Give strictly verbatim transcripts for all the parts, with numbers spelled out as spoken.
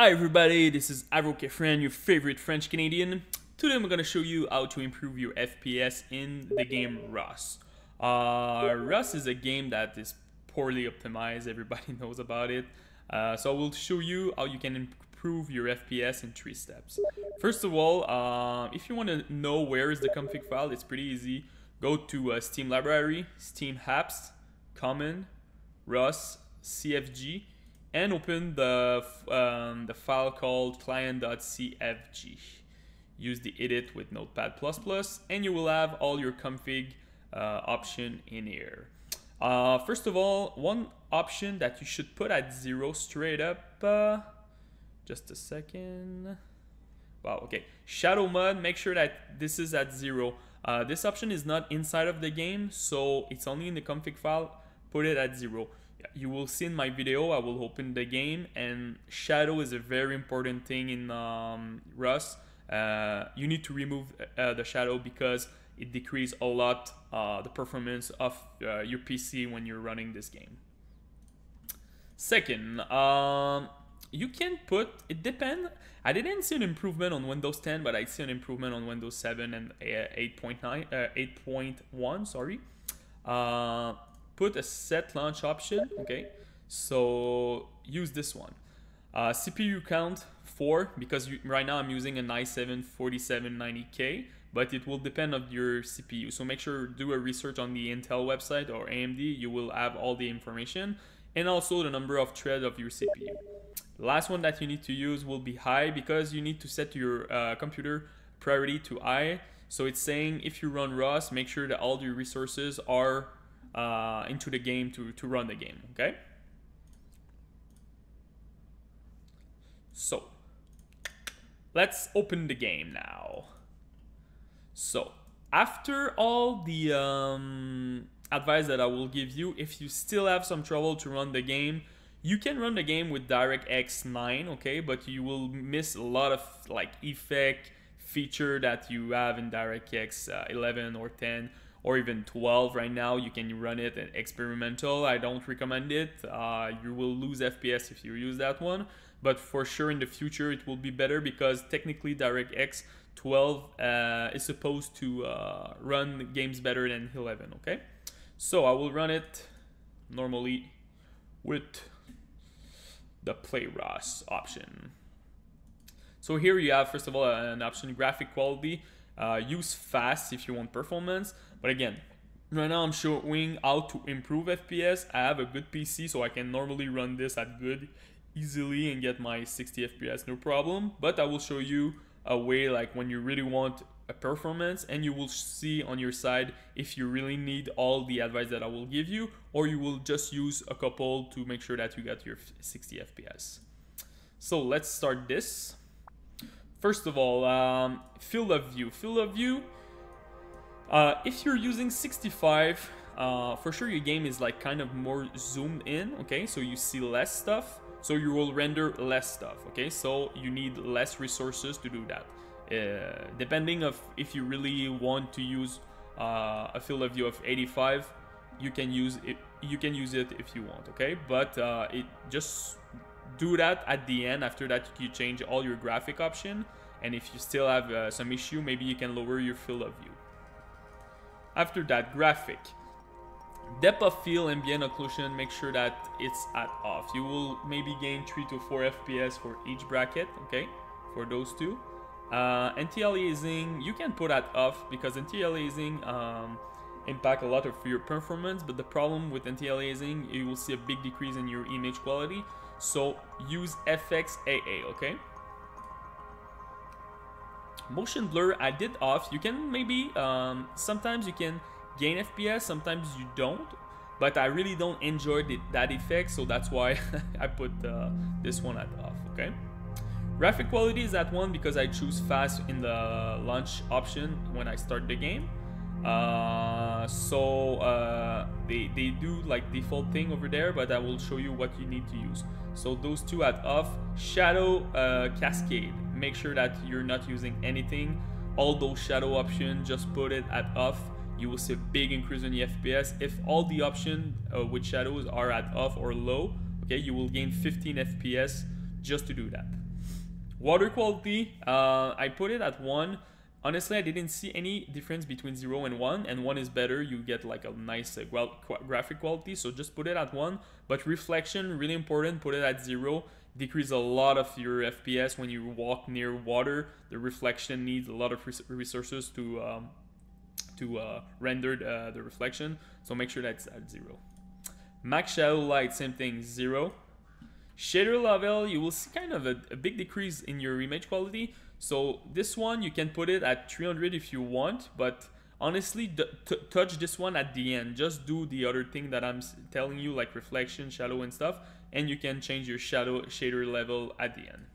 Hi everybody, this is Avril Kephren, your favorite French Canadian. Today I'm gonna show you how to improve your F P S in the game Rust. Uh, Rust is a game that is poorly optimized, everybody knows about it. Uh, so I will show you how you can improve your F P S in three steps. First of all, uh, if you wanna know where is the config file, it's pretty easy. Go to uh, Steam Library, Steam Apps, Common, Rust, C F G, and open the, um, the file called client.cfg. Use the edit with notepad plus plus and you will have all your config uh, option in here. Uh, first of all, one option that you should put at zero straight up, uh, just a second. Wow, okay, Shadow mod, make sure that this is at zero. Uh, this option is not inside of the game, so it's only in the config file, put it at zero. You will see in my video, I will open the game, and shadow is a very important thing in um, Rust. Uh, you need to remove uh, the shadow because it decreases a lot uh, the performance of uh, your P C when you're running this game. Second, um, you can put, it depends, I didn't see an improvement on Windows ten, but I see an improvement on Windows seven and eight point nine, uh, eight point one, sorry. Uh, Put a set launch option, okay? So use this one. Uh, C P U count four, because you, right now I'm using an i seven forty-seven ninety K, but it will depend on your C P U. So make sure do a research on the Intel website or A M D, you will have all the information, and also the number of threads of your C P U. Last one that you need to use will be high, because you need to set your uh, computer priority to high. So it's saying if you run Rust, make sure that all your resources are Uh, into the game to, to run the game, okay? So, let's open the game now. So, after all the um, advice that I will give you, if you still have some trouble to run the game, you can run the game with DirectX nine, okay? But you will miss a lot of like effect feature that you have in DirectX uh, eleven or ten. Or even twelve right now. You can run it at experimental. I don't recommend it. Uh, you will lose F P S if you use that one. But for sure in the future it will be better, because technically DirectX twelve uh, is supposed to uh, run games better than eleven, okay? So I will run it normally with the Play Rust option. So here you have, first of all, an option graphic quality. Uh, use fast if you want performance, but again, right now I'm showing how to improve F P S. I have a good P C, so I can normally run this at good easily and get my sixty F P S, no problem. But I will show you a way, like when you really want a performance, and you will see on your side if you really need all the advice that I will give you, or you will just use a couple to make sure that you got your sixty F P S. So let's start this. First of all, um, field of view. Field of view, uh, if you're using sixty-five, uh, for sure your game is like kind of more zoomed in, okay? So you see less stuff, so you will render less stuff, okay? So you need less resources to do that. Uh, depending of if you really want to use uh, a field of view of eighty-five, you can use it, you can use it if you want, okay? But uh, it just... do that at the end. After that you change all your graphic option, and if you still have uh, some issue, maybe you can lower your field of view. After that, graphic, depth of field, ambient occlusion, make sure that it's at off. You will maybe gain three to four F P S for each bracket, okay, for those two. uh, Anti-aliasing you can put at off, because anti-aliasing um, impact a lot of your performance, but the problem with anti-aliasing, you will see a big decrease in your image quality. So use F X A A, okay? Motion blur I did off. You can maybe, um, sometimes you can gain F P S, sometimes you don't, but I really don't enjoy the, that effect, so that's why I put uh, this one at off, okay? Graphic quality is at one, because I choose fast in the launch option when I start the game. Uh, so uh, they, they do like default thing over there, but I will show you what you need to use. So those two at off. Shadow uh, cascade, make sure that you're not using anything. All those shadow options, just put it at off. You will see a big increase in the F P S. If all the options uh, with shadows are at off or low, okay, you will gain fifteen F P S just to do that. Water quality, uh, I put it at one. Honestly, I didn't see any difference between zero and one, and one is better. You get like a nice uh, gra graphic quality, so just put it at one. But reflection, really important, put it at zero. Decrease a lot of your F P S when you walk near water. The reflection needs a lot of res resources to um, to uh, render uh, the reflection, so make sure that's at zero. Max shadow light, same thing, zero. Shader level, you will see kind of a, a big decrease in your image quality. So this one, you can put it at three hundred if you want, but honestly, touch this one at the end. Just do the other thing that I'm telling you, like reflection, shadow and stuff, and you can change your shadow shader level at the end.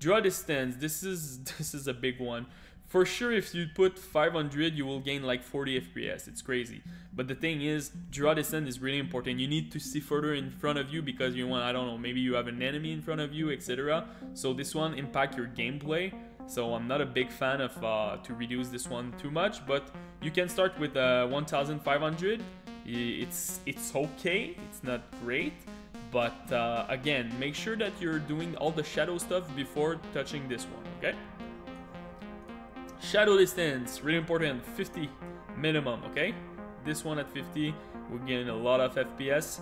Draw distance, this is, this is a big one. For sure, if you put five hundred, you will gain like forty F P S. It's crazy. But the thing is, draw distance is really important. You need to see further in front of you because you want, I don't know, maybe you have an enemy in front of you, et cetera. So this one impacts your gameplay. So I'm not a big fan of uh, to reduce this one too much, but you can start with uh, one thousand five hundred. It's, it's okay. It's not great. But uh, again, make sure that you're doing all the shadow stuff before touching this one, okay? Shadow distance, really important, fifty minimum, okay? This one at fifty, we're getting a lot of F P S,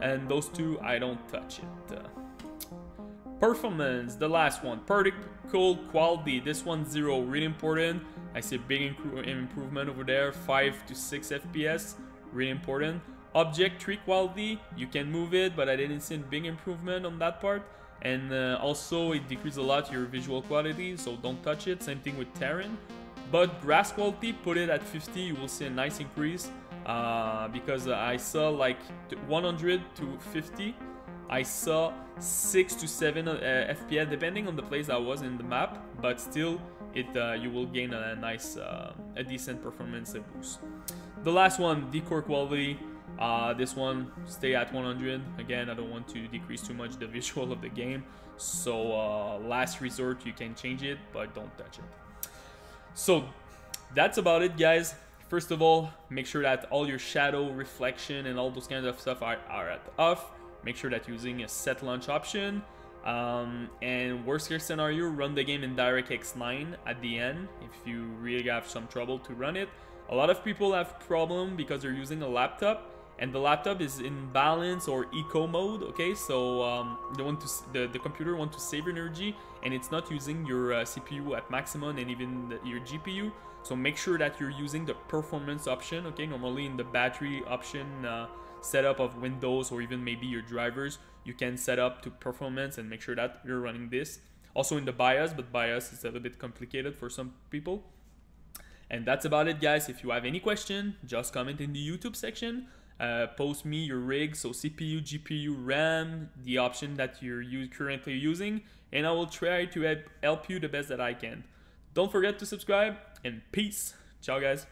and those two, I don't touch it. Uh, performance, the last one, particle quality, this one zero, really important. I see a big imp improvement over there, five to six F P S, really important. Object tree quality, you can move it, but I didn't see a big improvement on that part. And uh, also it decreases a lot your visual quality, so don't touch it. Same thing with Terran. But grass quality, put it at fifty, you will see a nice increase uh, because I saw like one hundred to fifty, I saw six to seven uh, F P S depending on the place I was in the map, but still it uh, you will gain a nice uh, a decent performance boost. The last one, decor quality. Uh, this one stay at one hundred. Again, I don't want to decrease too much the visual of the game, so uh, last resort you can change it, but don't touch it. So that's about it, guys. First of all, make sure that all your shadow, reflection and all those kinds of stuff are, are at off. Make sure that you're using a set launch option, um, and worst case scenario, run the game in DirectX nine at the end if you really have some trouble to run it. A lot of people have problem because they're using a laptop and the laptop is in balance or eco mode, okay? So um, they want to, the, the computer wants to save energy and it's not using your uh, C P U at maximum and even the, your G P U. So make sure that you're using the performance option, okay? Normally in the battery option uh, setup of Windows or even maybe your drivers, you can set up to performance and make sure that you're running this. Also in the BIOS, but BIOS is a little bit complicated for some people. And that's about it, guys. If you have any question, just comment in the YouTube section. Uh, post me your rig, so C P U, G P U, RAM, the option that you're use, currently using, and I will try to help you the best that I can. Don't forget to subscribe, and peace. Ciao, guys.